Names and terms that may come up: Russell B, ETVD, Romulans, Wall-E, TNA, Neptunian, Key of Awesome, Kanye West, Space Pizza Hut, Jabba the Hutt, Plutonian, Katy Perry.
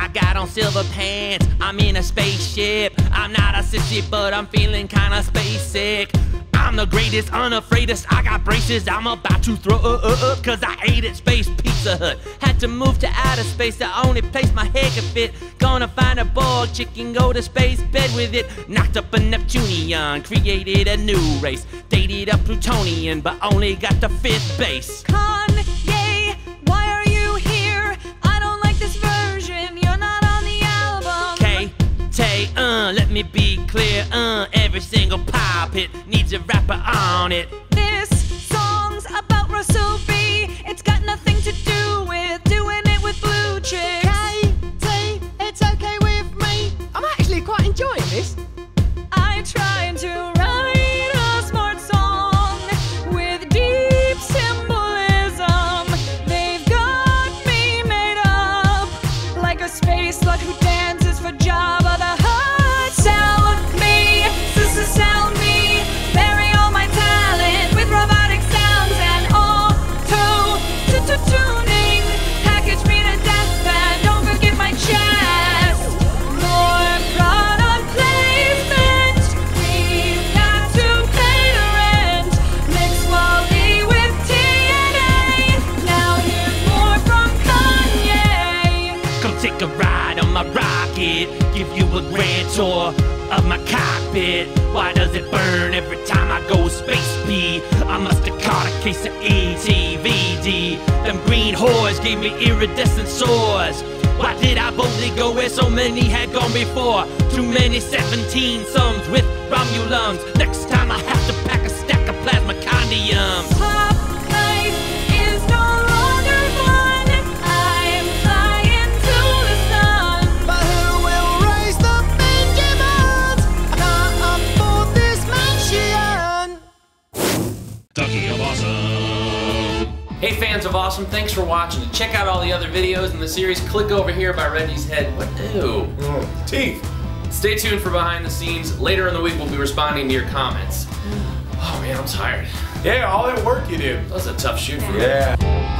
I got on silver pants, I'm in a spaceship. I'm not a sissy, but I'm feeling kinda space sick. I'm the greatest, unafraidest, I got braces. I'm about to throw up, cause I ate at Space Pizza Hut. Had to move to outer space, the only place my head could fit. Gonna find a bald chicken, go to space, bed with it. Knocked up a Neptunian, created a new race. Dated a Plutonian, but only got the fifth base. Kanye, why are you here? I don't like this version, you're not on the album. Katy, let me be clear, every single pop hit needs a rapper on it. This song's about Russell B. It's got nothing to do with doing it with blue chicks. Katy, it's okay with me. I'm actually quite enjoying this. I'm trying to write a smart song with deep symbolism. They've got me made up like a space slut who dances for Jabba the Hutt. Sound me, bury all my talent with robotic sounds and auto-tuning. Package me to death and don't forget my chest. More product placement, we've got to pay the rent. Mix Wally with TNA, now here's more from Kanye. Come take a ride on my rocket, give you a grand tour of my cockpit. Why does it burn every time I go space pee? I must have caught a case of ETVD. Them green whores gave me iridescent sores. Why did I boldly go where so many had gone before? Too many 17 sums with Romulans. Next time I have to pack a stack of plasma condoms. Pop life is no longer fun. I'm flying to the sun. But who will raise the Key of Awesome. Hey fans of Awesome, thanks for watching. To check out all the other videos in the series, click over here by Reggie's head. What do? Teeth. Stay tuned for behind the scenes. Later in the week, we'll be responding to your comments. Oh man, I'm tired. Yeah, all that work you do. That's a tough shoot for me. Yeah.